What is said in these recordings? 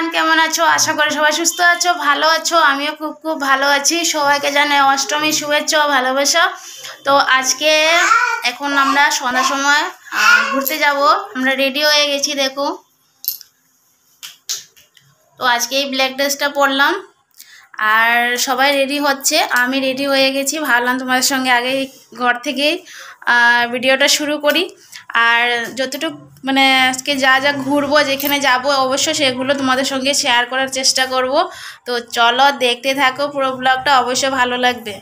Everyone केमन आछो आशा करी सबाई सुस्थ आछो भालो आछो आमियो खूब खूब भालो आछि सबाइके जानाई अष्टमी शुभेच्छा भालोबासा। तो आजके एखन आमरा सन्ध्यार समय घुरते जाबो आमरा रेडी हये गेछि देखो। तो आजके ब्लैक ड्रेसटा पड़लाम और सबाई रेडी होच्छे आमी रेडी हये गेछि भाबलाम तोमादेर संगे आगे घर थेके भिडियोटा शुरू करी और जतटुक मैंने आज के जा जा घूरबो जेखाने जाबो अवश्य सेगुलो तुम्हारे संगे शेयर करार चेष्टा करबो। तो चलो देखते थाको पुरो ब्लगटा अवश्य भालो लागबे।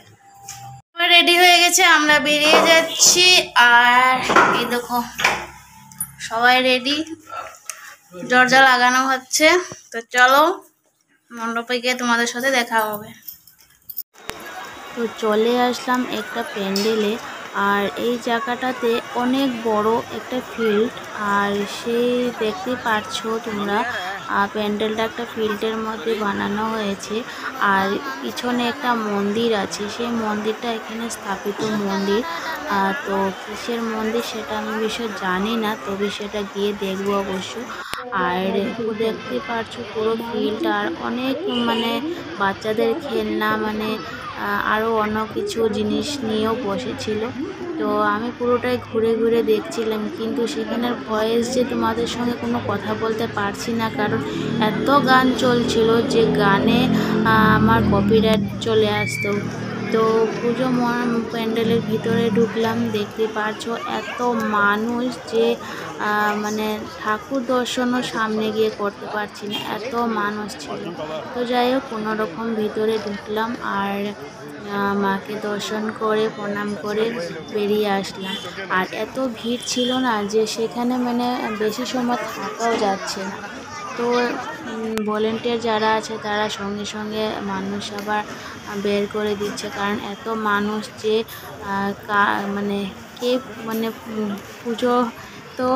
रेडी हो गेछे आमरा बेरिये जाच्छी आर ए देखो सबाई रेडी दरजा लागानो होच्छे। तो चलो मंडपे गिये तुम्हारे साथे देखा होबे। तो चले आसलाम एकटा पेंडेले और ये जगहटाते अनेक बड़ो एक फिल्ड और से देखते पाচ্ছ তোমরা প্যান্ডেলটা একটা ফিল্ডের মধ্যে বানানো হয়েছে আর পিছনে একটা মন্দির আছে সেই মন্দিরটা এখানে স্থাপিত মন্দির। তো কিসের মন্দির সেটা আমি বিষয় জানি না তবে সেটা গিয়ে দেখব অবশ্য। আর দেখতে পাচ্ছ পুরো ফিল্ড আর অনেক মানে বাচ্চাদের খেলনা মানে আরও অন্য কিছু জিনিস নিয়েও বসেছিল। তো আমি পুরোটাই ঘুরে ঘুরে দেখছিলাম কিন্তু সেখানের ভয়েস যে তোমাদের সঙ্গে কোনো কথা বলতে পারছি না কারণ এত গান চলছিল যে গানে আমার কপিরাইট চলে আসতো। তো পুজো প্যান্ডেলের ভিতরে ঢুকলাম দেখতে পাচ্ছ এত মানুষ যে মানে ঠাকুর দর্শনও সামনে গিয়ে করতে পারছি না এত মানুষ ছিল। তো যাই হোক কোনো রকম ভিতরে ঢুকলাম আর মাকে দর্শন করে প্রণাম করে বেরিয়ে আসলাম। আর এত ভিড় ছিল না যে সেখানে মানে বেশি সময় থাকাও যাচ্ছে না। তো ভলেন্টিয়ার যারা আছে তারা সঙ্গে সঙ্গে মানুষ আবার বের করে দিচ্ছে কারণ এত মানুষ যে মানে কে মানে পুজো তো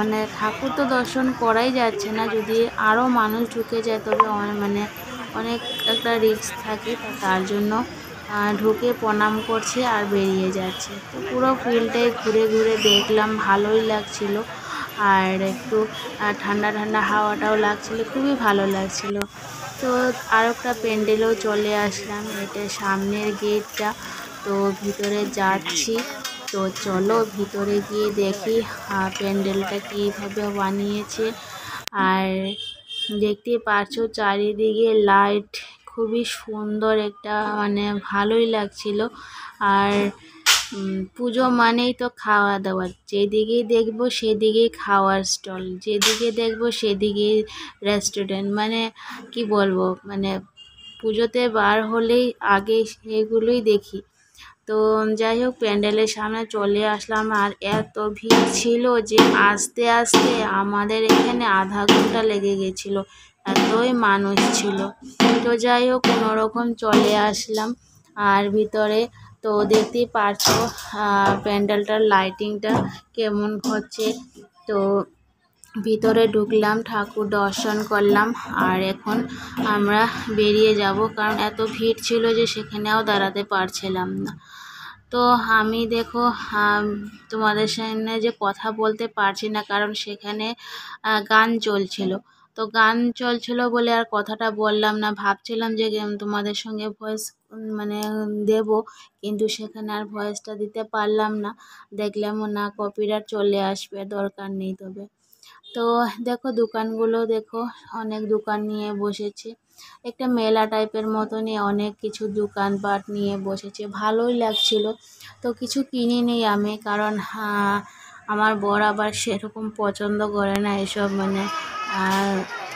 মানে ঠাকুর তো দর্শন করাই যাচ্ছে না যদি আরও মানুষ ঢুকে যায় তবে মানে অনেক একটা রিস্ক থাকে। তার জন্য ঢুকে প্রণাম করছে আর বেরিয়ে যাচ্ছে। তো পুরো ফিল্ডটাই ঘুরে ঘুরে দেখলাম ভালোই লাগছিল আর একটু ঠান্ডা ঠান্ডা হাওয়াটাও লাগছিল খুবই ভালো লাগছিল। তো আর একটা প্যান্ডেলেও চলে আসলাম এটা সামনের গেটটা। তো ভিতরে যাচ্ছি তো চলো ভিতরে গিয়ে দেখি প্যান্ডেলটা কীভাবে বানিয়েছে। আর দেখতে পাচ্ছ চারিদিকে লাইট খুবই সুন্দর একটা মানে ভালোই লাগছিল। আর পুজো মানেই তো খাওয়া দাওয়া যেদিকেই দেখবো সেদিকেই খাওয়ার স্টল যেদিকে দেখবো সেদিকেই রেস্টুরেন্ট মানে কি বলবো মানে পুজোতে বার হলেই আগে সেগুলোই দেখি। তো যাই হোক প্যান্ডেলের সামনে চলে আসলাম আর এত ভিড় ছিল যে আস্তে আস্তে আমাদের এখানে আধা ঘন্টা লেগে গেছিলো এতই মানুষ ছিল। তো যাই হোক কোনোরকম চলে আসলাম আর ভিতরে তো দেখতেই পাচ্ছ প্যান্ডেলটার লাইটিংটা কেমন হচ্ছে। তো ভিতরে ঢুকলাম ঠাকুর দর্শন করলাম আর এখন আমরা বেরিয়ে যাব কারণ এত ভিড় ছিল যে সেখানেও দাঁড়াতে পারছিলাম না। তো আমি দেখো তোমাদের সামনে যে কথা বলতে পারছি না কারণ সেখানে গান চলছিল। তো গান চলছিল বলে আর কথাটা বললাম না ভাবছিলাম যে তোমাদের সঙ্গে ভয়েস মানে দেব কিন্তু সেখানে আর ভয়েসটা দিতে পারলাম না দেখলাম না কপিরাইট চলে আসবে দরকার নেই। তবে তো দেখো দোকানগুলো দেখো অনেক দোকান নিয়ে বসেছে একটা মেলা টাইপের মতনই অনেক কিছু দোকানপাট নিয়ে বসেছে ভালোই লাগছিল। তো কিছু কিনিনি আমি কারণ আমার বর আবার সেরকম পছন্দ করে না এসব মানে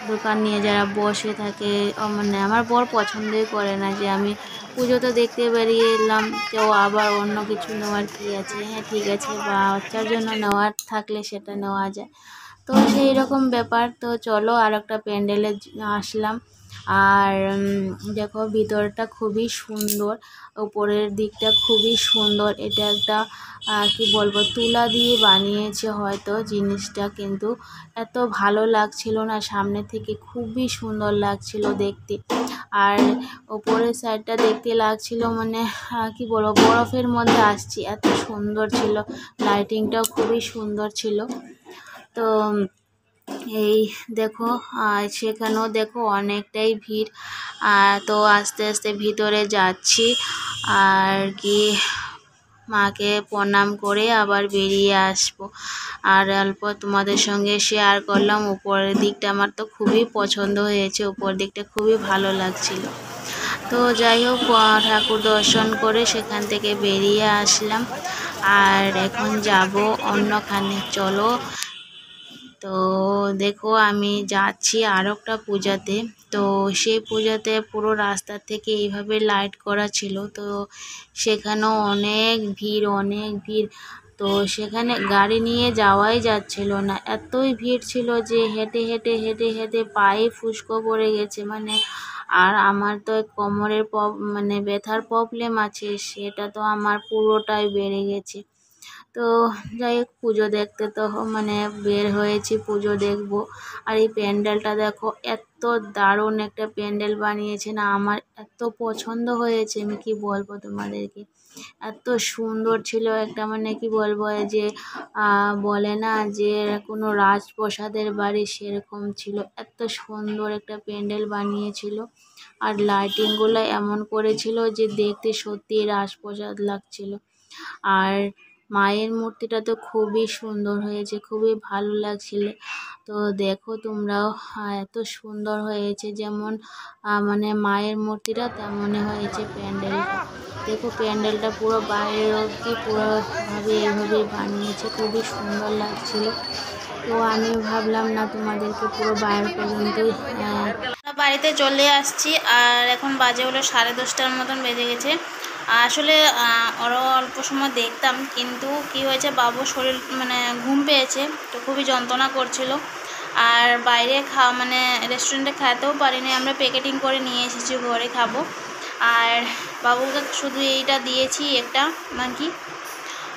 দোকান নিয়ে যারা বসে থাকে মানে আমার বর পছন্দই করে না যে আমি পুজো তো দেখতে বেরিয়ে এলাম কেউ আবার অন্য কিছু নেওয়ার কী আছে হ্যাঁ ঠিক আছে বা বাচ্চার জন্য নেওয়ার থাকলে সেটা নেওয়া যায়। তো সেই রকম ব্যাপার। তো চলো আর একটা প্যান্ডেলে আসলাম আর দেখো ভিতরটা খুবই সুন্দর উপরের দিকটা খুবই সুন্দর এটা একটা কি বলবো তুলা দিয়ে বানিয়েছে হয়তো জিনিসটা কিন্তু এত ভালো লাগছিল না সামনে থেকে খুবই সুন্দর লাগছিল দেখতে। আর ওপরের সাইডটা দেখতে লাগছিল মানে কি বলবো বরফের মধ্যে আসছি এত সুন্দর ছিল লাইটিংটাও খুবই সুন্দর ছিল। তো देखो सेखानेও देखो अनेकटाई भीड़ तो आस्ते आस्ते भीतरे जाচ্ছি আর কি মাকে প্রণাম করে আবার বেরিয়ে আসব আর অল্প তোমাদের সঙ্গে শেয়ার করলাম। উপরের দিকটা আমার তো খুবই পছন্দ হয়েছে, উপর দিকটা খুবই ভালো লাগছিল। তো যাই হোক ঠাকুর দর্শন করে সেখান থেকে বেরিয়ে আসলাম আর এখন যাব অন্যখানে। চলো तो देखो आमी जाच्छी आरेकटा पूजाते। तो सेई पूजाते पुरो रास्ता थेके एइभाबे लाइट करा छिलो तो सेखानेও अनेक भीड़ तो सेखाने गाड़ी निये जावाई जाच्छिलो ना, एतोई भीड़ छिलो जे हेटे हेटे हेटे हेटे पाए फुसको पड़े गेछे माने और आमार तो कोमरेर माने बेथार प्रॉब्लेम आछे सेटा तो आमार पुरोटाई बेड़े गेछे। तो যাই হোক পুজো দেখতে তো মানে বের হয়েছি পুজো দেখব। আর এই প্যান্ডেলটা দেখো এত দারুণ একটা প্যান্ডেল বানিয়েছে না, আমার এত পছন্দ হয়েছে আমি কি বলবো তোমাদেরকে, এত সুন্দর ছিল একটা মানে কি বলবো যে বলে না যে কোনো রাজপ্রাসাদের বাড়ি সেরকম ছিল, এত সুন্দর একটা প্যান্ডেল বানিয়েছিল আর লাইটিংগুলো এমন করেছিল যে দেখতে সত্যি রাজপ্রাসাদ লাগছিল। আর मायर मूर्तिटा तो खूब ही सुंदर हो खूब ही भलो लगे। तो देखो तुम्हराओ एत सुंदर हो जेमन मैंने मायर मूर्तिटा तेमन हो पैंडल। देखो पैंडलटा पूरा बाहर अब्दि पूरा भावे ये बनिए खूब ही सुंदर लगे। तो आमी भावलाम ना तुम्हारे पूरा बाहर पर्यन्त बाड़ीते चले आसछि आर एखन बाजे हलो 10:30 मतन बेजे गेछे। आसले और अल्प समय देखतम किन्तु कि बाबू शरीर मैंने घूम पे तो खूब ही जंत्रणा करछिलो और बाहरे खा मैंने रेस्टुरेंटे खाते परिनी पैकेटिंग करे निये एसेछि घरे खाबो और बाबूके शुधु एइटा दिएछि एकटा मांकी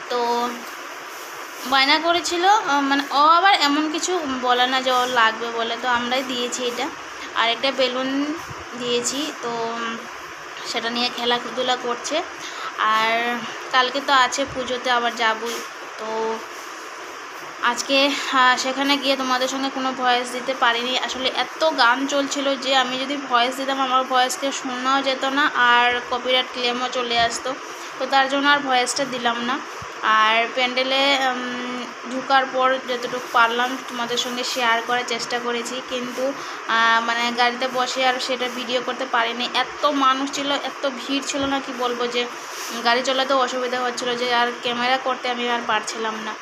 तो बायना करेछिलो माने ओ आबार एमन किछु बोले ना जे ओ लागबे बोले तो आमराई दिएछि एटा और एक बेलुन दिएछि तो সেটা নিয়ে খেলাধুলা করছে। আর কালকে তো আছে পূজোতে আবার যাবই তো আজকে সেখানে গিয়ে তোমাদের সঙ্গে কোনো ভয়েস দিতে পারিনি। আসলে এত গান চলছিল যে আমি যদি ভয়েস দিতাম আমার ভয়েসকে শোনাও যেত না আর কপিরাইট ক্লেমও চলে আসতো তো তার জন্য আর ভয়েসটা দিলাম না। আর প্যান্ডেলে ঢোকার পর যতটুকু পারলাম তোমাদের সঙ্গে শেয়ার করার চেষ্টা করেছি কিন্তু মানে গাড়িতে বসে আর সেটা ভিডিও করতে পারিনি, এত মানুষ ছিল এত ভিড় ছিল না কি বলবো যে গাড়ি চলাতে অসুবিধা হচ্ছিল যে আর ক্যামেরা করতে আমি আর পারছিলাম না।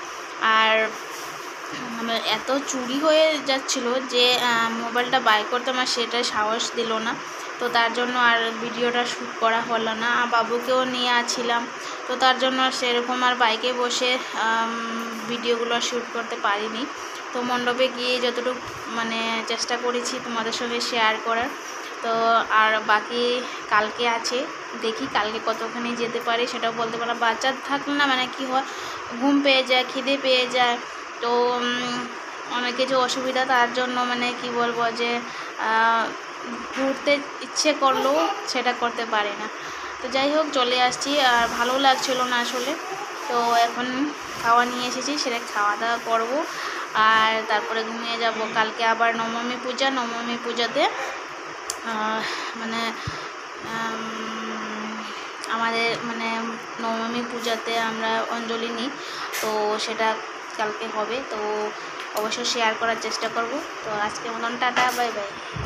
আর এত চুরি হয়ে যাচ্ছিল যে মোবাইলটা বাই করতে আমার সেটা সাহস দিল না তো তার জন্য আর ভিডিওটা শ্যুট করা হলো না। বাবুকেও নিয়ে আসছিলাম তো তার জন্য সেরকম আর বাইকে বসে ভিডিওগুলো শ্যুট করতে পারিনি। তো মণ্ডপে গিয়ে যতটুকু মানে চেষ্টা করেছি তোমাদের সঙ্গে শেয়ার করার। তো আর বাকি কালকে আছে দেখি কালকে কতখানি যেতে পারি সেটাও বলতে পারলাম। বাচ্চা থাকলে না মানে কি হয় ঘুম পেয়ে যায় খিদে পেয়ে যায় তো অনেক কিছু অসুবিধা তার জন্য মানে কি বলবো যে ঘুরতে ইচ্ছে করলেও সেটা করতে পারে না। তো যাই হোক চলে আসছি আর ভালো লাগছিল না আসলে তো এখন খাওয়া নিয়ে এসেছি সেটা খাওয়া দাওয়া করবো আর তারপরে ঘুমিয়ে যাব। কালকে আবার নবমী পূজা, নবমী পূজাতে মানে আমাদের মানে নবমী পূজাতে আমরা অঞ্জলি নিই তো সেটা কালকে হবে তো অবশ্যই শেয়ার করার চেষ্টা করব। তো আজকে মতন টাটা বাই বাই।